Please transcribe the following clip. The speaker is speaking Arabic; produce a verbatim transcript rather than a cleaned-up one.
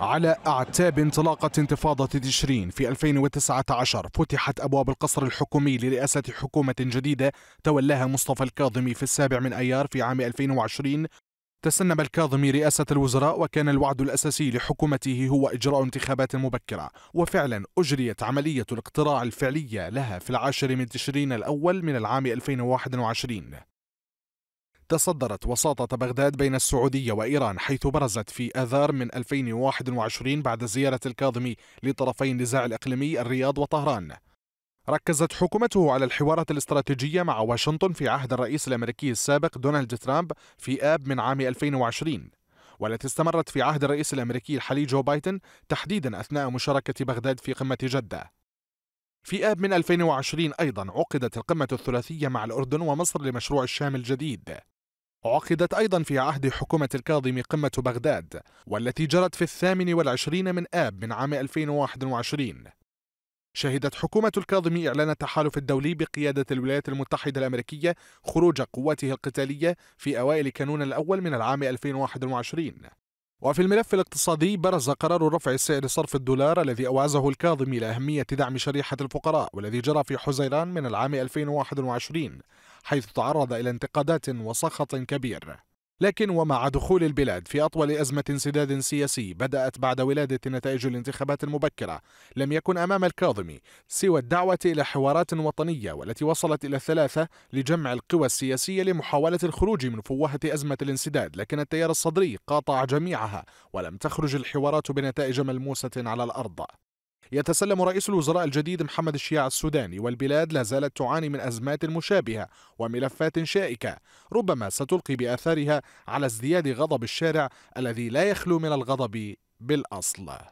على أعتاب انطلاقة انتفاضة تشرين في ألفين وتسعة عشر فتحت أبواب القصر الحكومي لرئاسة حكومة جديدة تولاها مصطفى الكاظمي في السابع من أيار في عام ألفين وعشرين. تسنم الكاظمي رئاسة الوزراء، وكان الوعد الأساسي لحكومته هو إجراء انتخابات مبكرة، وفعلا أجريت عملية الاقتراع الفعلية لها في العاشر من تشرين الأول من العام ألفين وواحد وعشرين. تصدرت وساطة بغداد بين السعودية وإيران، حيث برزت في آذار من ألفين وواحد وعشرين بعد زيارة الكاظمي لطرفي النزاع الإقليمي الرياض وطهران. ركزت حكومته على الحوارات الاستراتيجية مع واشنطن في عهد الرئيس الأمريكي السابق دونالد ترامب في آب من عام ألفين وعشرين، والتي استمرت في عهد الرئيس الأمريكي الحالي جو بايدن، تحديدا أثناء مشاركة بغداد في قمة جدة. في آب من ألفين وعشرين أيضا عقدت القمة الثلاثية مع الأردن ومصر لمشروع الشام الجديد. عقدت أيضا في عهد حكومة الكاظمي قمة بغداد، والتي جرت في الثامن والعشرين من آب من عام ألفين وواحد وعشرين. شهدت حكومة الكاظمي إعلان التحالف الدولي بقيادة الولايات المتحدة الأمريكية خروج قواته القتالية في أوائل كانون الأول من العام ألفين وواحد وعشرين. وفي الملف الاقتصادي برز قرار رفع سعر صرف الدولار الذي أوعزه الكاظمي لأهمية دعم شريحة الفقراء، والذي جرى في حزيران من العام ألفين وواحد وعشرين، حيث تعرض إلى انتقادات وسخط كبير. لكن ومع دخول البلاد في أطول أزمة انسداد سياسي بدأت بعد ولادة نتائج الانتخابات المبكرة، لم يكن أمام الكاظمي سوى الدعوة إلى حوارات وطنية، والتي وصلت إلى الثلاثة لجمع القوى السياسية لمحاولة الخروج من فوهة أزمة الانسداد، لكن التيار الصدري قاطع جميعها ولم تخرج الحوارات بنتائج ملموسة على الأرض. يتسلم رئيس الوزراء الجديد محمد الشياع السوداني، والبلاد لا زالت تعاني من أزمات مشابهة وملفات شائكة ربما ستلقي بآثارها على ازدياد غضب الشارع الذي لا يخلو من الغضب بالأصل.